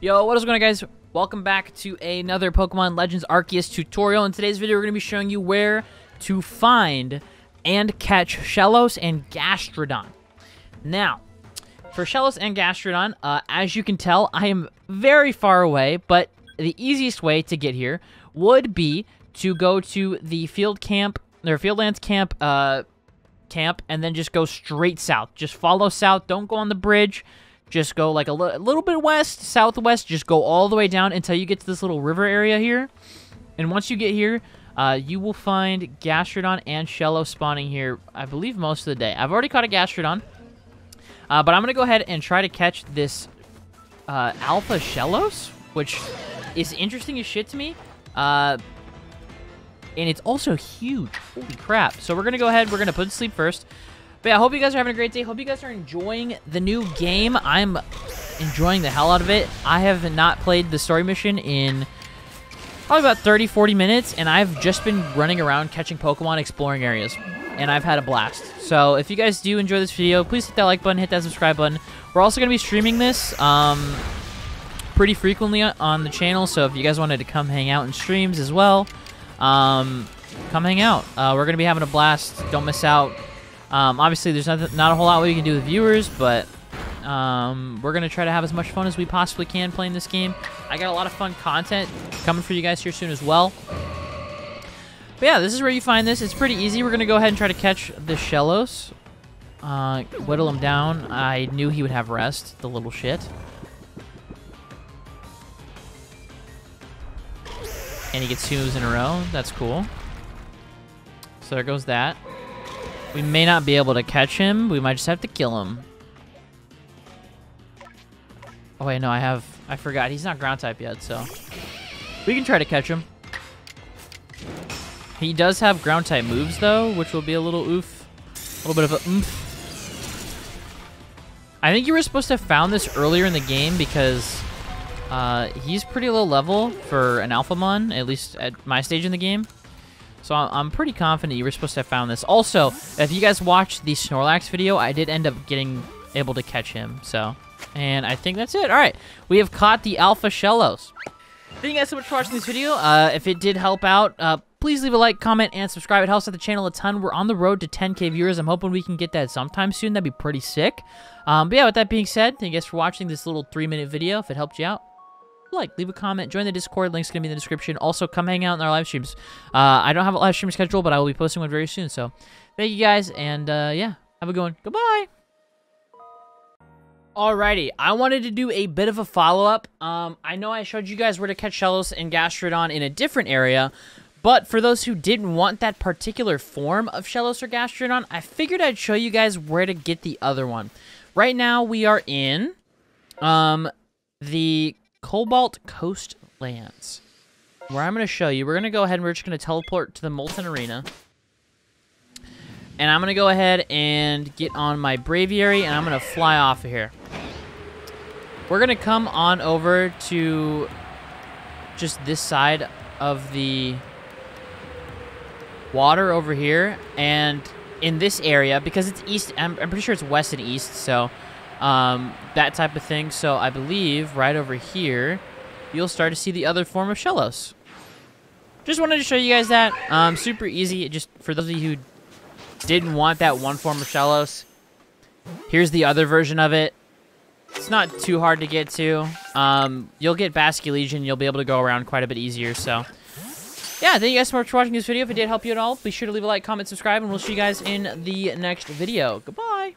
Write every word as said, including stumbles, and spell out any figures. Yo, what is going on, guys? Welcome back to another Pokemon Legends Arceus tutorial. In today's video, we're going to be showing you where to find and catch Shellos and Gastrodon. Now, for Shellos and Gastrodon, uh, as you can tell, I am very far away, but the easiest way to get here would be to go to the field camp, or Fieldlands camp, uh, camp, and then just go straight south. Just follow south. Don't go on the bridge. Just go like a, li a little bit west, southwest. Just go all the way down until you get to this little river area here. And once you get here, uh, you will find Gastrodon and Shellos spawning here, I believe, most of the day. I've already caught a Gastrodon, uh, but I'm going to go ahead and try to catch this uh, Alpha Shellos, which is interesting as shit to me. Uh, and it's also huge. Holy crap. So we're going to go ahead. We're going to put it to sleep first. But yeah, I hope you guys are having a great day. Hope you guys are enjoying the new game. I'm enjoying the hell out of it. I have not played the story mission in probably about thirty, forty minutes, and I've just been running around catching Pokemon, exploring areas, and I've had a blast. So if you guys do enjoy this video, please hit that like button, hit that subscribe button. We're also going to be streaming this um, pretty frequently on the channel, so if you guys wanted to come hang out in streams as well, um, come hang out. Uh, we're going to be having a blast. Don't miss out. Um, obviously, there's not, not a whole lot we can do with viewers, but um, we're going to try to have as much fun as we possibly can playing this game. I got a lot of fun content coming for you guys here soon as well. But yeah, this is where you find this. It's pretty easy. We're going to go ahead and try to catch the Shellos. Uh, whittle him down. I knew he would have rest, the little shit. And he gets two moves in a row. That's cool. So there goes that. We may not be able to catch him. We might just have to kill him. Oh, wait, no, I have... I forgot. He's not ground type yet, so... we can try to catch him. He does have ground type moves, though, which will be a little oof. A little bit of a oomph. I think you were supposed to have found this earlier in the game because uh, he's pretty low level for an Alphamon, at least at my stage in the game. So I'm pretty confident you were supposed to have found this. Also, if you guys watched the Snorlax video, I did end up getting able to catch him. So, and I think that's it. All right, we have caught the Alpha Shellos. Thank you guys so much for watching this video. Uh, if it did help out, uh, please leave a like, comment, and subscribe. It helps out the channel a ton. We're on the road to ten K viewers. I'm hoping we can get that sometime soon. That'd be pretty sick. Um, but yeah, with that being said, thank you guys for watching this little three-minute video. If it helped you out, like, leave a comment, join the Discord, link's gonna be in the description. Also, come hang out in our live streams. uh I don't have a live stream schedule, but I will be posting one very soon. So thank you guys, and uh yeah, have a good one. Goodbye. Alrighty, I wanted to do a bit of a follow-up. um I know I showed you guys where to catch Shellos and Gastrodon in a different area, but for those who didn't want that particular form of Shellos or Gastrodon, I figured I'd show you guys where to get the other one. Right now we are in um the Cobalt Coastlands, where I'm going to show you. We're going to go ahead and we're just going to teleport to the Molten Arena. And I'm going to go ahead and get on my Braviary, and I'm going to fly off of here. We're going to come on over to just this side of the water over here. And in this area, because it's east, I'm, I'm pretty sure it's west and east, so... Um, that type of thing. So I believe right over here, you'll start to see the other form of Shellos. Just wanted to show you guys that. Um, super easy. Just for those of you who didn't want that one form of Shellos, here's the other version of it. It's not too hard to get to. Um, you'll get Basculegion. You'll be able to go around quite a bit easier. So yeah, thank you guys so much for watching this video. If it did help you at all, be sure to leave a like, comment, subscribe, and we'll see you guys in the next video. Goodbye.